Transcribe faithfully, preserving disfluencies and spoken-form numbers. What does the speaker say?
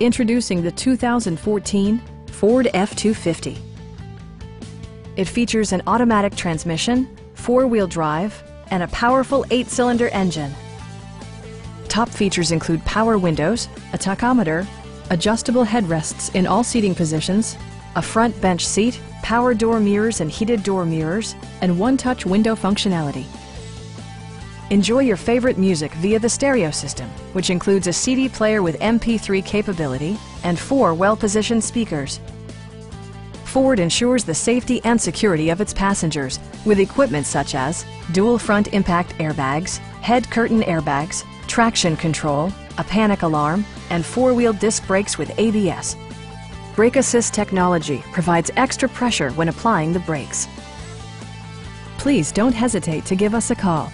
Introducing the two thousand fourteen Ford F two fifty. It features an automatic transmission, four-wheel drive, and a powerful eight-cylinder engine. Top features include power windows, a tachometer, adjustable headrests in all seating positions, a front bench seat, power door mirrors and heated door mirrors, and one-touch window functionality. Enjoy your favorite music via the stereo system, which includes a C D player with M P three capability and four well-positioned speakers. Ford ensures the safety and security of its passengers with equipment such as dual front impact airbags, head curtain airbags, traction control, a panic alarm, and four-wheel disc brakes with A B S. Brake assist technology provides extra pressure when applying the brakes. Please don't hesitate to give us a call.